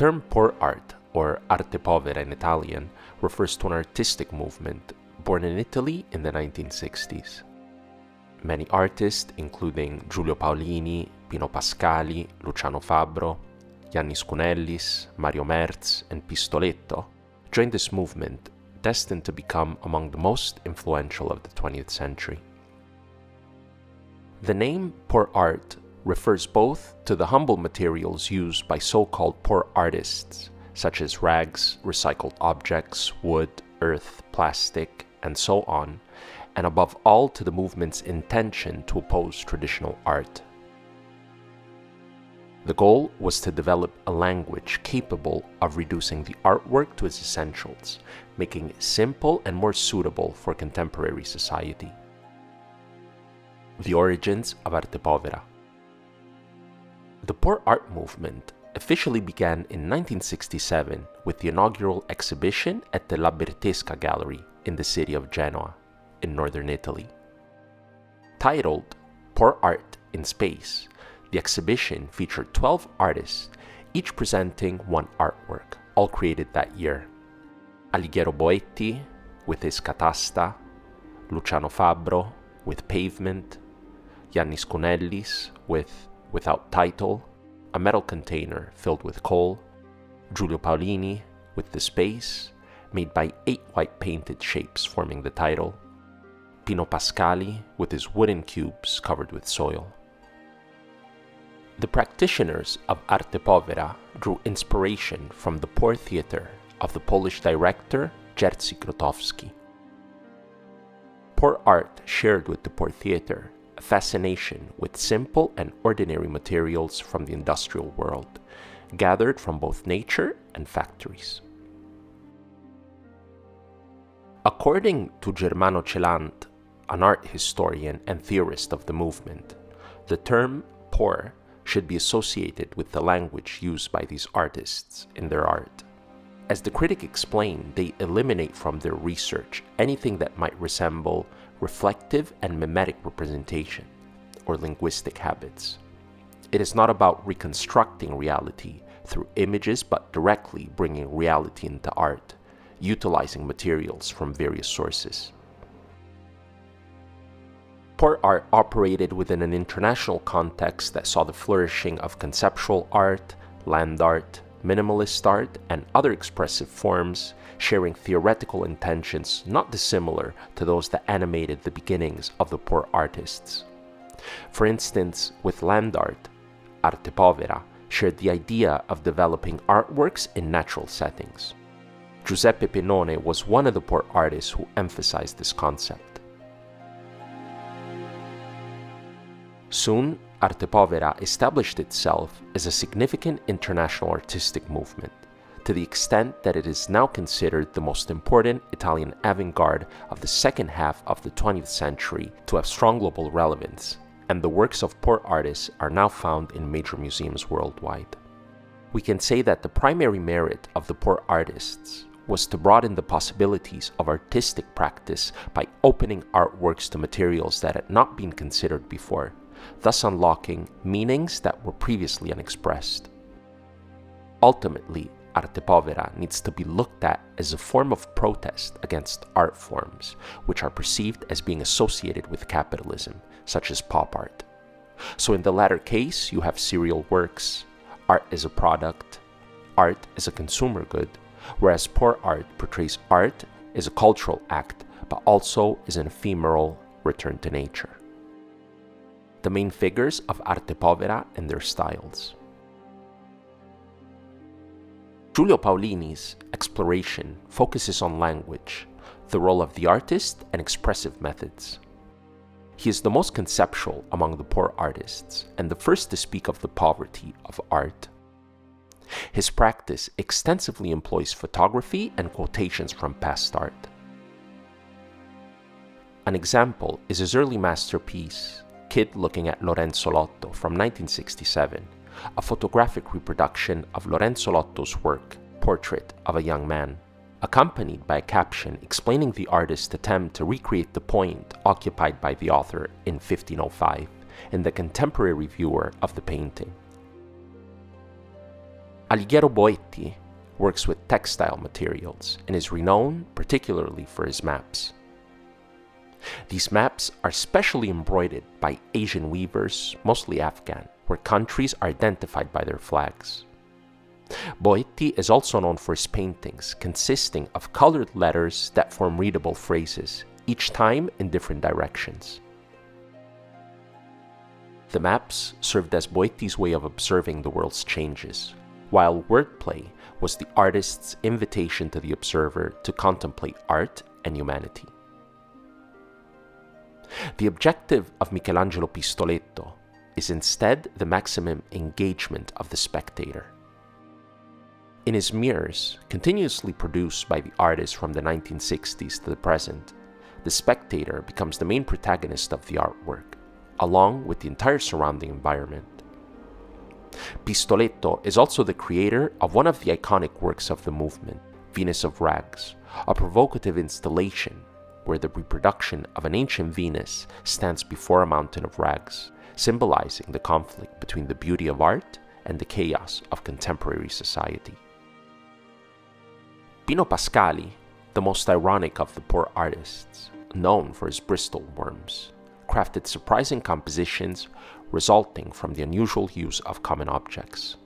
term poor art, or arte povera in Italian, refers to an artistic movement born in Italy in the 1960s. Many artists, including Giulio Paolini, Pino Pascali, Luciano Fabro, Jannis Kounellis, Mario Merz, and Pistoletto, joined this movement, destined to become among the most influential of the 20th century. The name poor art refers both to the humble materials used by so-called poor artists, such as rags, recycled objects, wood, earth, plastic, and so on, and above all to the movement's intention to oppose traditional art. The goal was to develop a language capable of reducing the artwork to its essentials, making it simple and more suitable for contemporary society. The origins of arte povera. The poor art movement officially began in 1967 with the inaugural exhibition at the La Bertesca Gallery in the city of Genoa, in northern Italy. Titled Poor Art in Space, the exhibition featured 12 artists, each presenting one artwork, all created that year. Alighiero Boetti with his Catasta, Luciano Fabro with Pavement, Jannis Kounellis with Without Title, a metal container filled with coal, Giulio Paolini with The Space, made by 8 white painted shapes forming the title, Pino Pascali with his wooden cubes covered with soil. The practitioners of arte povera drew inspiration from the poor theater of the Polish director Jerzy Grotowski. Poor art shared with the poor theater a fascination with simple and ordinary materials from the industrial world, gathered from both nature and factories. According to Germano Celant, an art historian and theorist of the movement, the term poor should be associated with the language used by these artists in their art. As the critic explained, they eliminate from their research anything that might resemble reflective and mimetic representation, or linguistic habits. It is not about reconstructing reality through images, but directly bringing reality into art, utilizing materials from various sources. Poor art operated within an international context that saw the flourishing of conceptual art, land art, minimalist art, and other expressive forms, sharing theoretical intentions not dissimilar to those that animated the beginnings of the poor artists. For instance, with land art, arte povera shared the idea of developing artworks in natural settings. Giuseppe Penone was one of the poor artists who emphasized this concept. Soon, arte povera established itself as a significant international artistic movement, to the extent that it is now considered the most important Italian avant-garde of the second half of the 20th century to have strong global relevance, and the works of poor artists are now found in major museums worldwide. We can say that the primary merit of the poor artists was to broaden the possibilities of artistic practice by opening artworks to materials that had not been considered before, thus unlocking meanings that were previously unexpressed. Ultimately, arte povera needs to be looked at as a form of protest against art forms, which are perceived as being associated with capitalism, such as pop art. So in the latter case, you have serial works, art as a product, art as a consumer good, whereas poor art portrays art as a cultural act, but also as an ephemeral return to nature. The main figures of arte povera and their styles. Giulio Paolini's exploration focuses on language, the role of the artist, and expressive methods. He is the most conceptual among the poor artists and the first to speak of the poverty of art. His practice extensively employs photography and quotations from past art. An example is his early masterpiece, Kid Looking at Lorenzo Lotto, from 1967, a photographic reproduction of Lorenzo Lotto's work, Portrait of a Young Man, accompanied by a caption explaining the artist's attempt to recreate the point occupied by the author in 1505 in the contemporary viewer of the painting. Alighiero Boetti works with textile materials and is renowned particularly for his maps. These maps are specially embroidered by Asian weavers, mostly Afghan, where countries are identified by their flags. Boetti is also known for his paintings, consisting of colored letters that form readable phrases, each time in different directions. The maps served as Boetti's way of observing the world's changes, while wordplay was the artist's invitation to the observer to contemplate art and humanity. The objective of Michelangelo Pistoletto is instead the maximum engagement of the spectator. In his mirrors, continuously produced by the artist from the 1960s to the present, the spectator becomes the main protagonist of the artwork, along with the entire surrounding environment. Pistoletto is also the creator of one of the iconic works of the movement, Venus of Rags, a provocative installation where the reproduction of an ancient Venus stands before a mountain of rags, symbolizing the conflict between the beauty of art and the chaos of contemporary society. Pino Pascali, the most ironic of the poor artists, known for his Bristol worms, crafted surprising compositions resulting from the unusual use of common objects.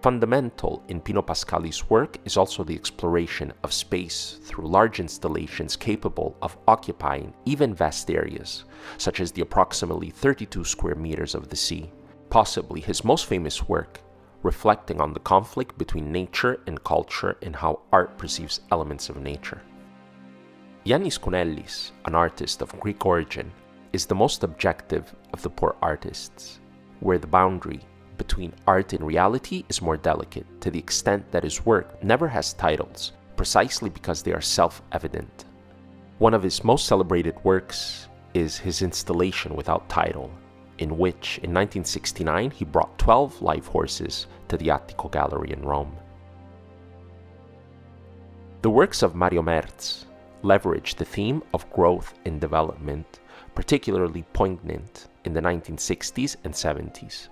Fundamental in Pino Pascali's work is also the exploration of space through large installations capable of occupying even vast areas, such as the approximately 32 square meters of the sea, possibly his most famous work, reflecting on the conflict between nature and culture and how art perceives elements of nature. Jannis Kounellis, an artist of Greek origin, is the most objective of the poor artists, where the boundary between art and reality is more delicate, to the extent that his work never has titles, precisely because they are self-evident. One of his most celebrated works is his installation without title, in which, in 1969, he brought 12 live horses to the Attico Gallery in Rome. The works of Mario Merz leverage the theme of growth and development, particularly poignant in the 1960s and 70s.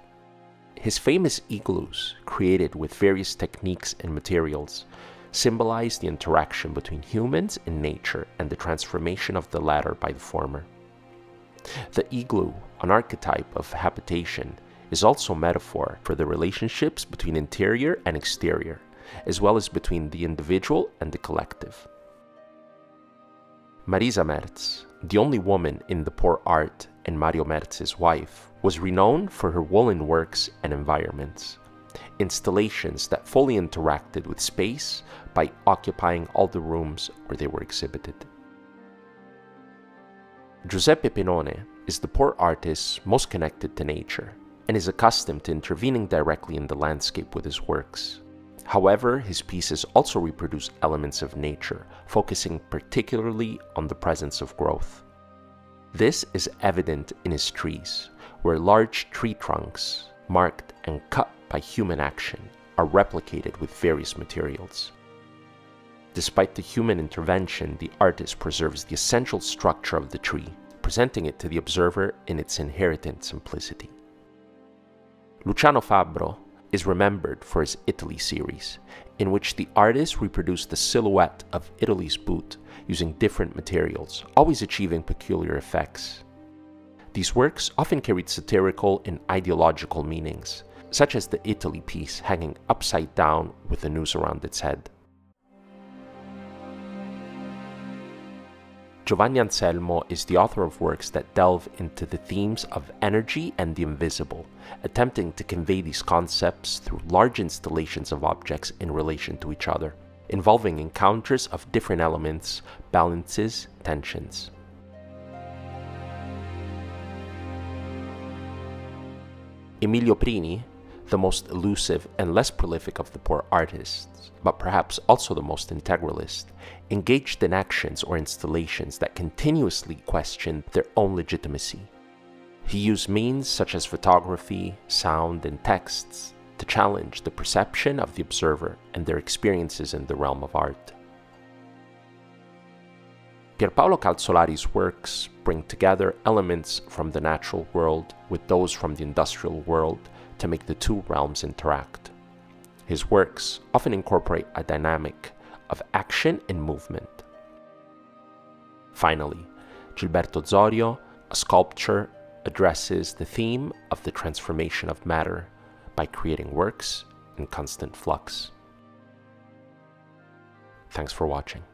His famous igloos, created with various techniques and materials, symbolize the interaction between humans and nature and the transformation of the latter by the former. The igloo, an archetype of habitation, is also a metaphor for the relationships between interior and exterior, as well as between the individual and the collective. Marisa Merz, the only woman in the poor art and Mario Merz's wife, was renowned for her woolen works and environments, installations that fully interacted with space by occupying all the rooms where they were exhibited. Giuseppe Penone is the poor artist most connected to nature and is accustomed to intervening directly in the landscape with his works. However, his pieces also reproduce elements of nature, focusing particularly on the presence of growth. This is evident in his trees, where large tree trunks, marked and cut by human action, are replicated with various materials. Despite the human intervention, the artist preserves the essential structure of the tree, presenting it to the observer in its inherent simplicity. Luciano Fabro is remembered for his Italy series, in which the artist reproduced the silhouette of Italy's boot using different materials, always achieving peculiar effects. These works often carried satirical and ideological meanings, such as the Italy piece hanging upside down with the noose around its head. Giovanni Anselmo is the author of works that delve into the themes of energy and the invisible, attempting to convey these concepts through large installations of objects in relation to each other, involving encounters of different elements, balances, tensions. Emilio Prini, the most elusive and less prolific of the poor artists, but perhaps also the most integralist, engaged in actions or installations that continuously questioned their own legitimacy. He used means such as photography, sound, and texts to challenge the perception of the observer and their experiences in the realm of art. Pierpaolo Calzolari's works bring together elements from the natural world with those from the industrial world to make the two realms interact. His works often incorporate a dynamic of action and movement. Finally, Gilberto Zorio, a sculptor, addresses the theme of the transformation of matter by creating works in constant flux. Thanks for watching.